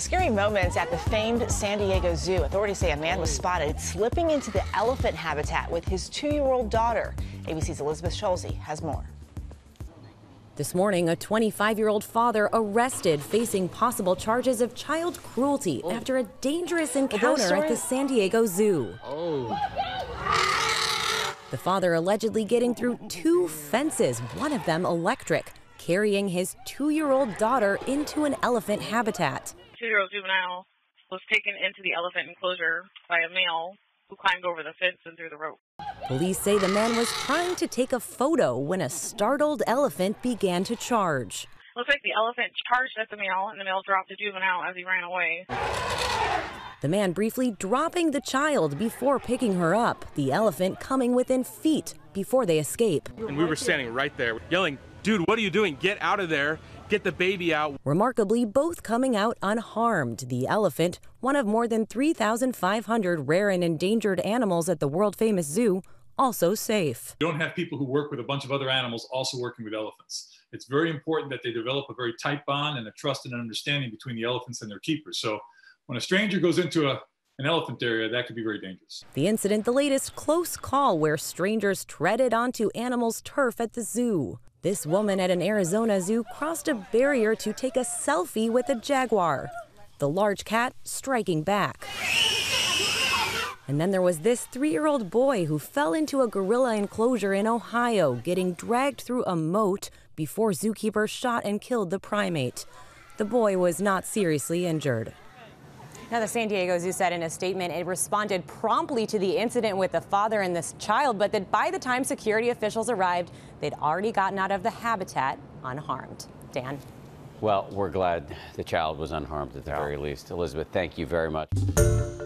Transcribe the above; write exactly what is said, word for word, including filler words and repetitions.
Scary moments at the famed San Diego Zoo. Authorities say a man was spotted slipping into the elephant habitat with his two-year-old daughter. A B C's Elizabeth Schulze has more. This morning, a twenty-five-year-old father arrested, facing possible charges of child cruelty oh. after a dangerous encounter at the San Diego Zoo. Oh. The father allegedly getting through two fences, one of them electric, carrying his two-year-old daughter into an elephant habitat. Two-year-old juvenile was taken into the elephant enclosure by a male who climbed over the fence and through the rope. Police say the man was trying to take a photo when a startled elephant began to charge. Looks like the elephant charged at the male, and the male dropped the juvenile as he ran away. The man briefly dropping the child before picking her up, the elephant coming within feet before they escape. And we were standing right there yelling, "Dude, what are you doing? Get out of there. Get the baby out." Remarkably, both coming out unharmed. The elephant, one of more than three thousand five hundred rare and endangered animals at the world-famous zoo, also safe. You don't have people who work with a bunch of other animals also working with elephants. It's very important that they develop a very tight bond and a trust and an understanding between the elephants and their keepers. So when a stranger goes into a an elephant area, that could be very dangerous. The incident, the latest close call where strangers treaded onto animals' turf at the zoo. This woman at an Arizona zoo crossed a barrier to take a selfie with a jaguar, the large cat striking back. And then there was this three-year-old boy who fell into a gorilla enclosure in Ohio, getting dragged through a moat before zookeepers shot and killed the primate. The boy was not seriously injured. Now, the San Diego Zoo said in a statement it responded promptly to the incident with the father and this child, but that by the time security officials arrived, they'd already gotten out of the habitat unharmed. Dan? Well, we're glad the child was unharmed at the very least. Elizabeth, thank you very much.